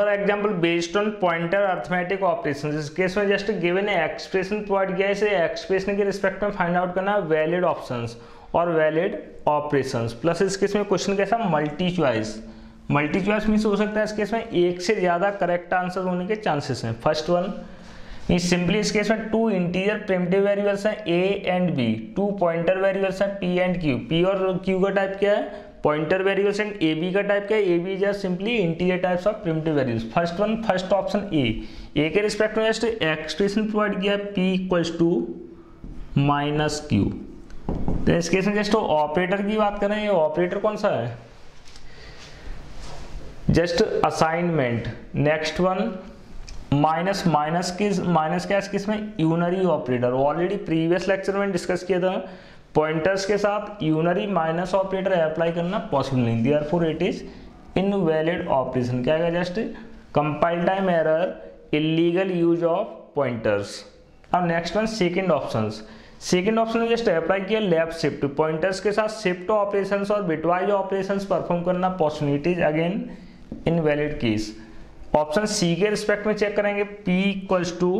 Example based on pointer arithmetic operation. इस case में just given expression provide किया है, इसे एक्सप्रेशन के रिस्पेक्ट में फाइंड आउट करना वैलिड ऑप्शंस और वैलिड ऑपरेशंस। प्लस इस केस में क्वेश्चन कैसा मल्टी चॉइस मींस हो सकता है इस केस में एक से ज्यादा करेक्ट आंसर होने के चांसेस हैं। फर्स्ट वन सिंपली इस केस में टू इंटीजर प्रिमिटिव वेरिएबल्स हैं A and B, two pointer variables हैं पी एंड क्यू। पी और क्यू का टाइप क्या है? Pointer variables and A B का टाइप क्या है? A B just simply integer types of primitive variables. First one first option A के respect में जस्ट एक्सप्रेशन प्रोवाइड किया P equals to minus Q. तो इस केस में जस्ट ऑपरेटर की बात करें, ये ऑपरेटर कौन सा है? Just assignment. Next one minus minus क्या है इसमें? Unary operator. Already previous lecture में डिस्कस किया था पॉइंटर्स के साथ यूनरी माइनस ऑपरेटर अप्लाई करना पॉसिबल नहीं, therefore it is invalid operation. क्या है just compile time error, illegal use of pointers. अब नेक्स्ट वन सेकंड ऑप्शन में जस्ट अप्लाई किया लेफ्ट शिफ्ट, पॉइंटर्स के साथ शिफ्ट ऑपरेशंस और बिटवाइज ऑपरेशंस परफॉर्म करना possible, it is again invalid case. Option C के रिस्पेक्ट में check करेंगे P equals to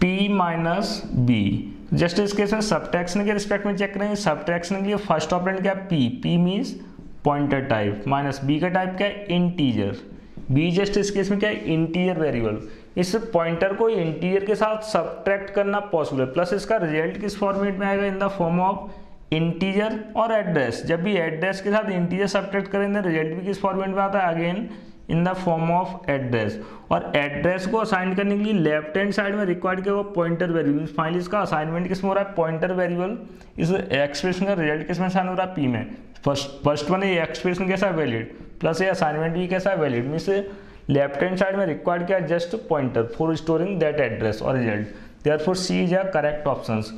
P minus B. Just इस केस में सबट्रैक्शन के रिस्पेक्ट में चेक करेंगे, सबट्रैक्शन के लिए फर्स्ट ऑपरेंड क्या है? P. P means pointer type. Minus B का टाइप क्या है? इंटीजर। बी जस्ट इस केस में क्या है? Integer variable. इस पॉइंटर को इंटीजर के साथ सबट्रैक्ट करना पॉसिबल है। प्लस इसका रिजल्ट किस फॉर्मेट में आएगा? In the form of integer और एड्रेस। जब भी एड्रेस के साथ इंटीजर सबट्रैक्ट करेंगे रिजल्ट भी किस फॉर्मेट में आता है? Again in the form of address. और एड्रेस को असाइन करने के लिए लेफ्ट हैंड साइड में रिक्वायर्ड किया हुआ पॉइंटर वेरिएबल। फाइनली इसका असाइनमेंट किसमें हो रहा है? Pointer variable. इस एक्सप्रेशन का रिजल्ट किसमें असाइन हो रहा है? पी में। फर्स्ट वन ये एक्सप्रेशन कैसा वैलिड, प्लस ये असाइनमेंट भी कैसा valid, means left hand side में रिक्वायर्ड किया just pointer for storing that address और result, therefore C is a correct options.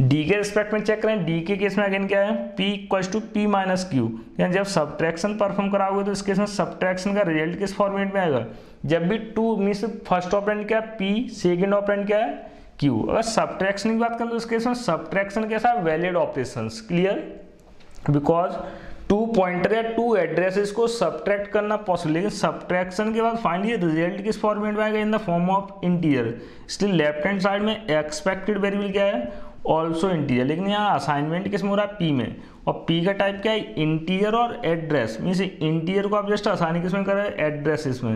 D के रिस्पेक्ट में चेक करें, डी के केस में अगेन क्या है? P equals to P minus Q. यानी जब सब्ट्रैक्शन परफॉर्म कराओगे तो इस केस में सब्ट्रैक्शन का रिजल्ट किस फॉर्मेट में आएगा? जब भी टू मींस फर्स्ट ऑपरेंड क्या है? पी। सेकंड ऑपरेंड क्या है? क्यू। अगर सब्ट्रैक्शन की बात करें तो इस केस में सब्ट्रैक्शन कैसा valid operations, clear, because two pointer या टू एड्रेसेस को सब्ट्रैक्ट करना पॉसिबल। लेकिन सब्ट्रैक्शन के बाद फाइनली रिजल्ट किस फॉर्मेट में आएगा? In the form of integer. इसलिए लेफ्ट हैंड साइड में एक्सपेक्टेड वेरिएबल क्या है? Also integer. लेकिन यहाँ असाइनमेंट किसमें हो रहा है? पी में। और पी का टाइप क्या है? इंटीजर और एड्रेस, मीन्स इंटीजर को आप जस्ट असाइन किसमें कर रहे हैं? एड्रेस इसमें।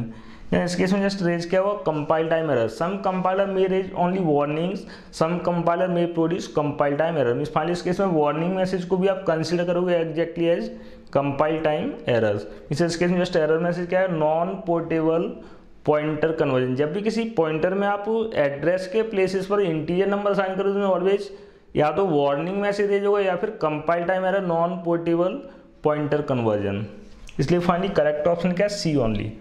यानी इस केस में जस्ट रेज क्या हुआ? Compile time error. Some compiler may raise only warnings, some compiler may produce compile time error, means finally इस केस में वार्निंग मैसेज को भी आप कंसिडर करोगे exactly as compile time errors. Means इस केस में जस्ट एरर मैसेज क्या है? Non portable pointer conversion. जब भी किसी पॉइंटर में आप एड्रेस के प्लेसेस पर इंटीजर नंबर असाइन करो तो ऑलवेज या तो वार्निंग मैसेज रेज होगा या फिर compile time error non portable pointer conversion. इसलिए फाइनली करेक्ट ऑप्शन क्या है? C only.